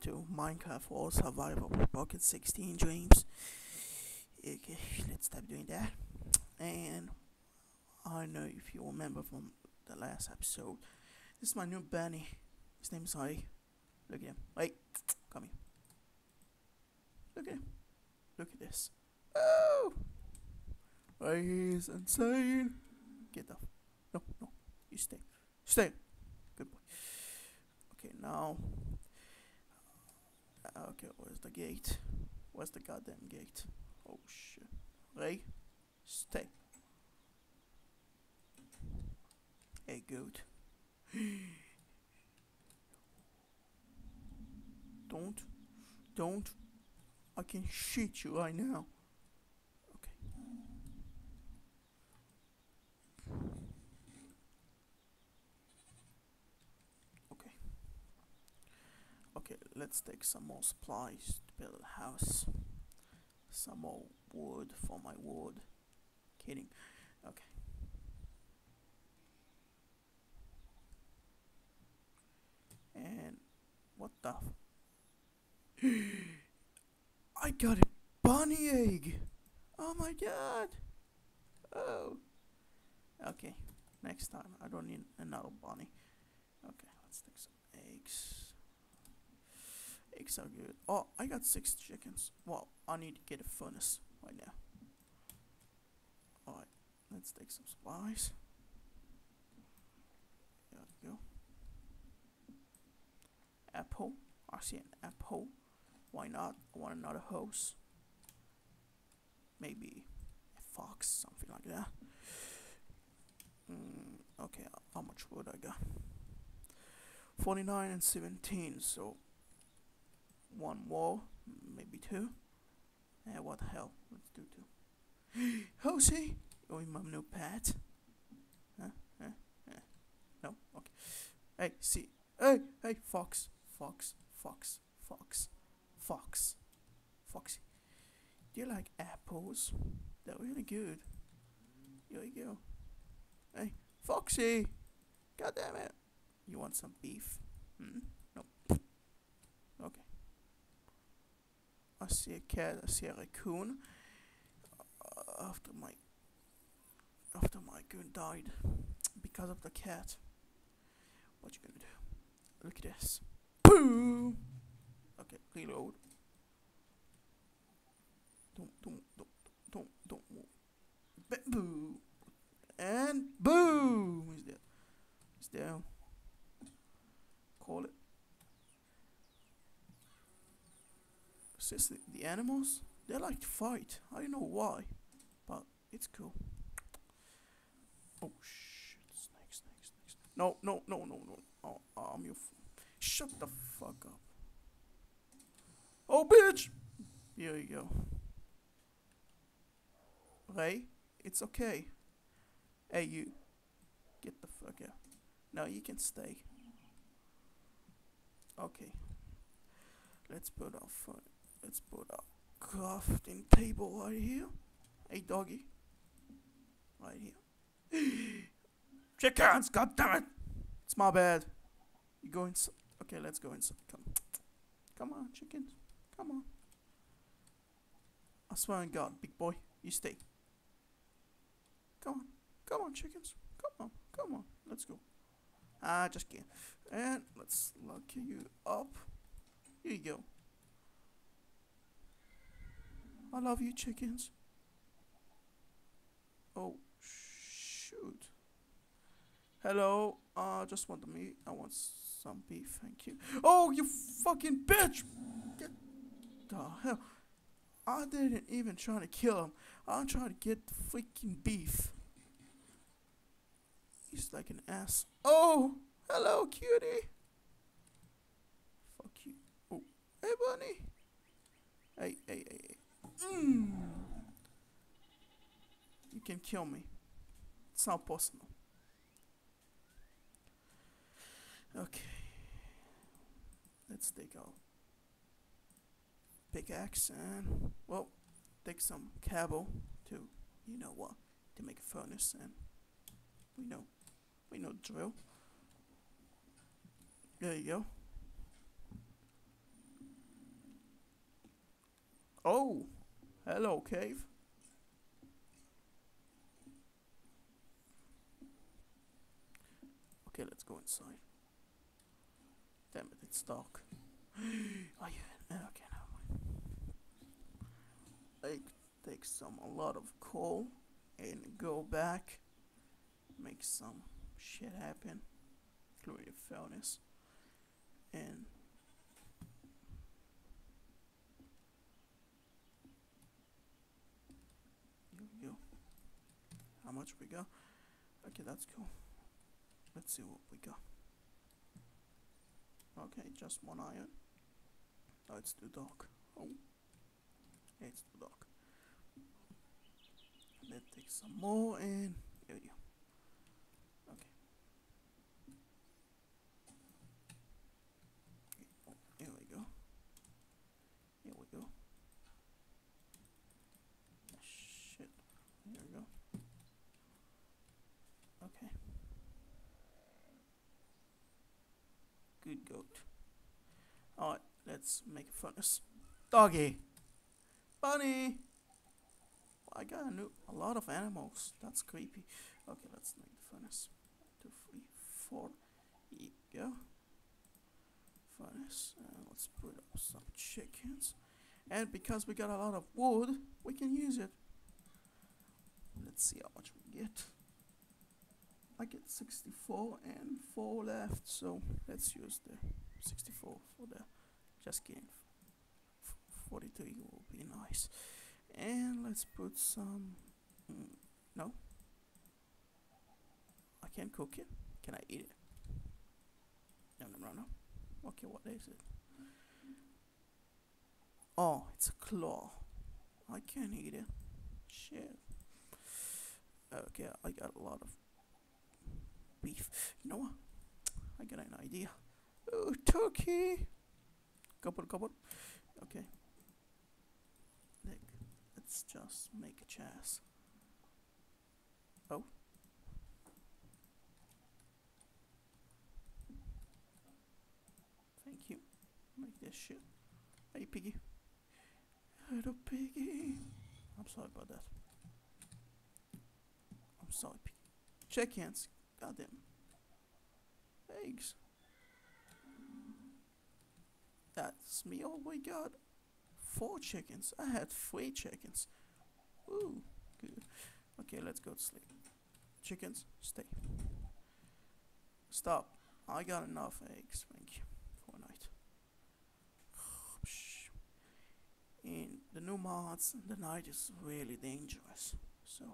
to Minecraft World Survival with Pocket 16 Dreams. Okay, let's stop doing that. And I know if you remember from the last episode, this is my new bunny. His name is Ari. Look at him. Wait, come here. Look at him. Look at this. Oh! He's insane. Get off. No, no. You stay. Stay. Good boy. Okay, now. Okay, where's the gate? Where's the goddamn gate? Oh shit. Ray, stay. Hey, good. Don't. I can shoot you right now. Okay, let's take some more supplies to build a house. Some more wood for my wood. Kidding. Okay. And what the? I got a bunny egg. Oh my god. Oh. Okay. Next time, I don't need another bunny. Okay, let's take some eggs. Eggs are good. Oh, I got 6 chickens. Well, I need to get a furnace right now. Alright, let's take some supplies. There we go. Apple. I see an apple. Why not? I want another hose. Maybe a fox, something like that. Okay, how much wood I got? 49 and 17, so... 1 more, maybe 2. Eh, what the hell? Let's do 2. Hosey! Oh, my new pet. Huh? No? Okay. Hey, see. Hey, fox. Fox. Foxy. Do you like apples? They're really good. Here you go. Hey, Foxy! God damn it! You want some beef? Nope. Okay. I see a cat, I see a raccoon. After my raccoon died because of the cat. What you gonna do? Look at this. Boom. Okay, reload. Don't move. Boom. And boom. He's dead. He's down. Call it. The animals, they like to fight. I don't know why, but it's cool. Oh shit! Snakes. No. Oh, I'm your fool. Shut the fuck up. Oh bitch! Here you go. Ray, it's okay. Hey you, get the fuck out. Now you can stay. Okay. Let's put our phone. Let's put a crafting table right here. Hey, doggy. Right here. Chickens, goddammit! It's my bad. You go inside. Okay, let's go inside. Come on, chickens. Come on. I swear on God, big boy, you stay. Come on, chickens. Come on. Let's go. I just can't. And let's lock you up. Here you go. I love you, chickens. Oh, shoot. Hello, I just want the meat. I want some beef, thank you. Oh, you fucking bitch! Get the hell. I didn't even try to kill him. I'm trying to get the freaking beef. He's like an ass. Oh, hello, cutie. Fuck you. Oh, hey, bunny. Hey. You can kill me. It's not possible. Okay. Let's take our pickaxe and, well, take some cable to, you know what, to make a furnace, and we know drill. There you go. Oh, hello, cave. Okay, let's go inside. Damn it, it's dark. Oh yeah, okay, never mind. I take a lot of coal and go back. Make some shit happen. Create a furnace. And how much we got? Okay, that's cool. Let's see what we got. Okay, just one iron. Oh, it's too dark. Oh, yeah, it's too dark. Let's take some more and here we go. Okay. Here we go. Here we go. Shit. Here we go. Okay. Good goat. Alright, let's make a furnace. Doggy! Bunny! I got a lot of animals. That's creepy. Okay, let's make the furnace. 1, 2, 3, 4. Here you go. Furnace. Let's put up some chickens. And because we got a lot of wood, we can use it. Let's see how much we get. I get 64 and 4 left, so let's use the 64 for the just kidding. 43 will be nice. And let's put some. No, I can't cook it. Can I eat it? No. Okay, what is it? Oh, it's a claw. I can't eat it. Shit. Okay, I got a lot of beef. You know what? I got an idea. Oh, turkey! Couple. Okay. Let's just make a chest. Oh. Thank you. Make this shit. Hey, piggy. Hello, piggy. I'm sorry about that. I'm sorry, piggy. Chickens. Goddamn. Eggs. That's me. Oh my god. 4 chickens. I had 3 chickens. Ooh, good. Okay, let's go to sleep. Chickens, stay. Stop. I got enough eggs. Thank you. For a night. In the new mods, the night is really dangerous. So,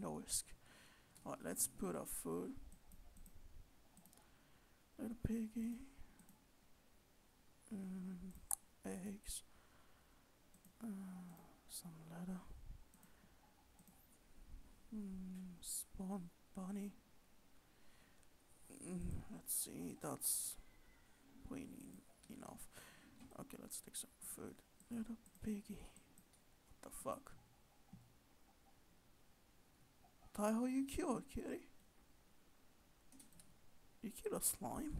no risk. Alright, let's put our food. Little piggy. Eggs. Some leather. Spawn bunny. Let's see, that's pretty enough. Okay, let's take some food. Little piggy. What the fuck? How you killed, kitty? You killed a slime?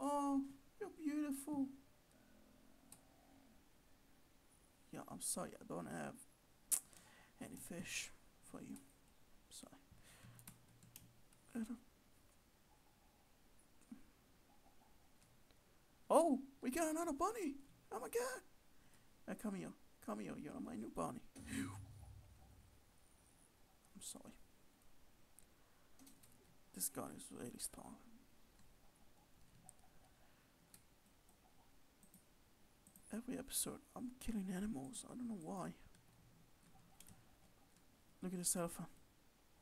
Oh, you're beautiful. Yeah, I'm sorry, I don't have any fish for you. Sorry. Oh, we got another bunny! Oh my god! Now come here, you're my new bunny. I'm sorry. This gun is really strong. Every episode, I'm killing animals. I don't know why. Look at this elephant.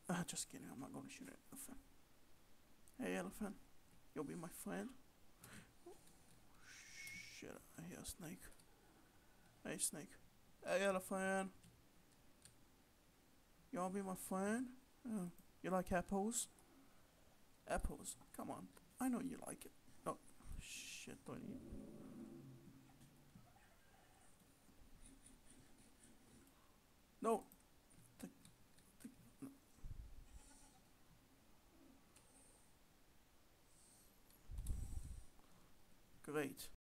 Ah, just kidding. I'm not gonna shoot an elephant. Hey, elephant. You'll be my friend. Oh, shit, I hear a snake. Hey, snake. Hey, elephant. You wanna be my friend? You like apples? Apples? Come on. I know you like it. Oh, shit, don't eat. No. No. Great.